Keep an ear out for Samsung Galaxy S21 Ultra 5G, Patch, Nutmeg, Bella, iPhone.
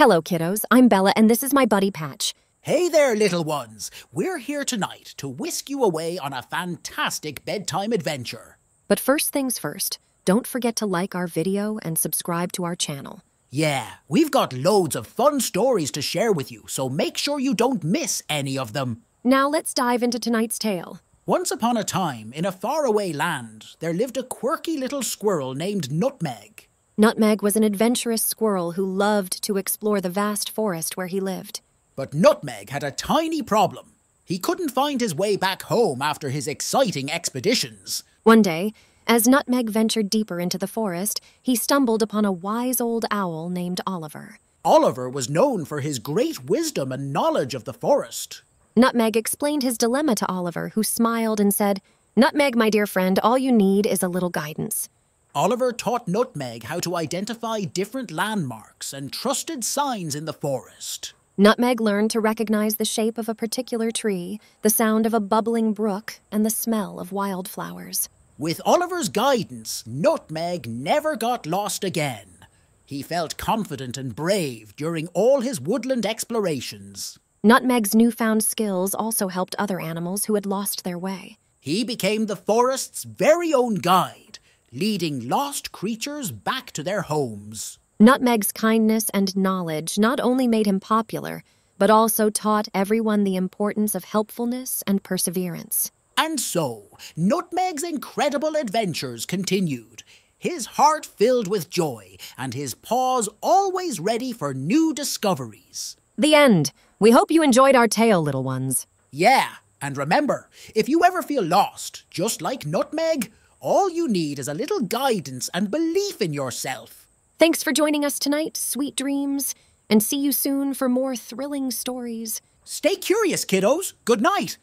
Hello, kiddos. I'm Bella, and this is my buddy Patch. Hey there, little ones. We're here tonight to whisk you away on a fantastic bedtime adventure. But first things first, don't forget to like our video and subscribe to our channel. Yeah, we've got loads of fun stories to share with you, so make sure you don't miss any of them. Now let's dive into tonight's tale. Once upon a time, in a faraway land, there lived a quirky little squirrel named Nutmeg. Nutmeg was an adventurous squirrel who loved to explore the vast forest where he lived. But Nutmeg had a tiny problem. He couldn't find his way back home after his exciting expeditions. One day, as Nutmeg ventured deeper into the forest, he stumbled upon a wise old owl named Oliver. Oliver was known for his great wisdom and knowledge of the forest. Nutmeg explained his dilemma to Oliver, who smiled and said, "Nutmeg, my dear friend, all you need is a little guidance." Oliver taught Nutmeg how to identify different landmarks and trusted signs in the forest. Nutmeg learned to recognize the shape of a particular tree, the sound of a bubbling brook, and the smell of wildflowers. With Oliver's guidance, Nutmeg never got lost again. He felt confident and brave during all his woodland explorations. Nutmeg's newfound skills also helped other animals who had lost their way. He became the forest's very own guide, leading lost creatures back to their homes. Nutmeg's kindness and knowledge not only made him popular, but also taught everyone the importance of helpfulness and perseverance. And so, Nutmeg's incredible adventures continued, his heart filled with joy, and his paws always ready for new discoveries. The end. We hope you enjoyed our tale, little ones. Yeah, and remember, if you ever feel lost, just like Nutmeg, all you need is a little guidance and belief in yourself. Thanks for joining us tonight, sweet dreams, and see you soon for more thrilling stories. Stay curious, kiddos. Good night.